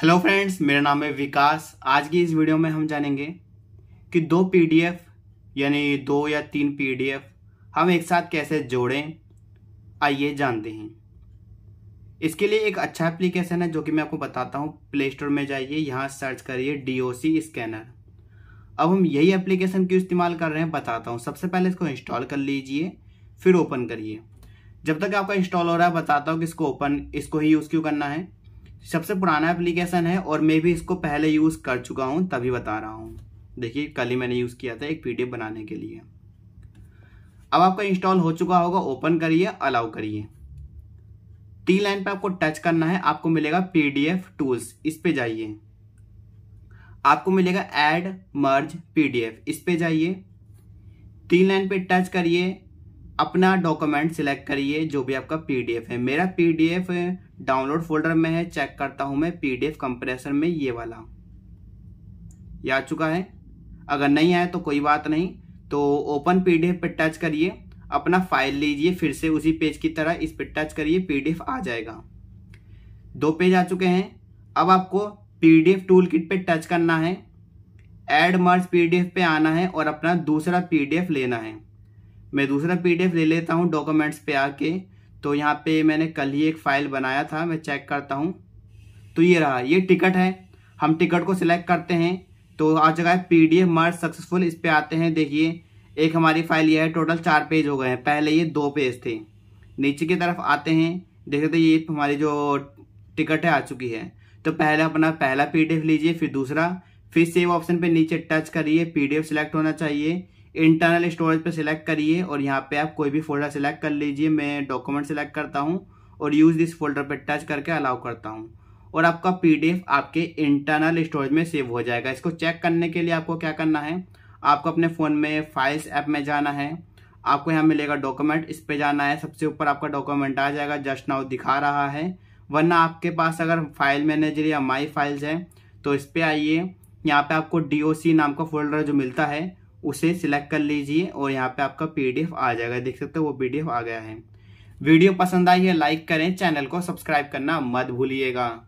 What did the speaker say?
Hello friends, मेरा नाम है विकास। आज की इस वीडियो में हम जानेंगे कि दो पीडीएफ यानी दो या तीन पीडीएफ हम एक साथ कैसे जोड़ें। आइए जानते हैं। इसके लिए एक अच्छा एप्लीकेशन है जो कि मैं आपको बताता हूँ। प्ले स्टोर में जाइए, यहाँ सर्च करिए DOC स्कैनर। अब हम यही एप्लीकेशन क्यों इस्तेमाल कर रहे हैं बताता हूँ। सबसे पहले इसको इंस्टॉल कर लीजिए, फिर ओपन करिए। जब तक आपका इंस्टॉल हो रहा है बताता हूँ कि इसको ही यूज़ क्यों करना है। सबसे पुराना एप्लीकेशन है और मैं भी इसको पहले यूज़ कर चुका हूँ तभी बता रहा हूँ। देखिए, कल ही मैंने यूज़ किया था एक पीडीएफ बनाने के लिए। अब आपका इंस्टॉल हो चुका होगा, ओपन करिए, अलाउ करिए। 3 लाइन पे आपको टच करना है, आपको मिलेगा पीडीएफ टूल्स, इस पे जाइए। आपको मिलेगा ऐड मर्ज पीडीएफ, इस पे जाइए। 3 लाइन पे टच करिए, अपना डॉक्यूमेंट सिलेक्ट करिए जो भी आपका पीडीएफ है। मेरा पीडीएफ डाउनलोड फोल्डर में है, चेक करता हूं मैं पीडीएफ कंप्रेसर में। ये वाला ये आ चुका है। अगर नहीं आया तो कोई बात नहीं, तो ओपन पीडीएफ पर टच करिए, अपना फाइल लीजिए, फिर से उसी पेज की तरह इस पर टच करिए, पीडीएफ आ जाएगा। 2 पेज आ चुके हैं। अब आपको पीडीएफ टूलकिट पे टच करना है, ऐड मर्ज पीडीएफ पे आना है और अपना दूसरा पीडीएफ लेना है। मैं दूसरा पीडीएफ ले लेता हूँ डॉक्यूमेंट्स पे आके। तो यहाँ पे मैंने कल ही एक फ़ाइल बनाया था, मैं चेक करता हूँ। तो ये रहा, ये टिकट है। हम टिकट को सिलेक्ट करते हैं तो आ जगह है पीडीएफ मर्ज सक्सेसफुल। इस पे आते हैं, देखिए एक हमारी फाइल ये है। टोटल 4 पेज हो गए हैं, पहले ये 2 पेज थे। नीचे की तरफ आते हैं, देखते हैं ये हमारी जो टिकट है आ चुकी है। तो पहले अपना पहला पीडीएफ लीजिए, फिर दूसरा, फिर सेव ऑप्शन पे नीचे टच करिए। पीडीएफ सिलेक्ट होना चाहिए, इंटरनल स्टोरेज पे सिलेक्ट करिए और यहाँ पे आप कोई भी फोल्डर सिलेक्ट कर लीजिए। मैं डॉक्यूमेंट सिलेक्ट करता हूँ और यूज़ दिस फोल्डर पे टच करके अलाउ करता हूँ और आपका पीडीएफ आपके इंटरनल स्टोरेज में सेव हो जाएगा। इसको चेक करने के लिए आपको क्या करना है, आपको अपने फ़ोन में फाइल्स ऐप में जाना है। आपको यहाँ मिलेगा डॉक्यूमेंट, इस पर जाना है। सबसे ऊपर आपका डॉक्यूमेंट आ जाएगा, जस्ट नाउ दिखा रहा है। वरना आपके पास अगर फाइल मैनेजर या माई फाइल्स है तो इस पर आइए। यहाँ पे आपको DOC नाम का फोल्डर जो मिलता है उसे सिलेक्ट कर लीजिए और यहाँ पे आपका पीडीएफ आ जाएगा। देख सकते हो वो पीडीएफ आ गया है। वीडियो पसंद आई है लाइक करें, चैनल को सब्सक्राइब करना मत भूलिएगा।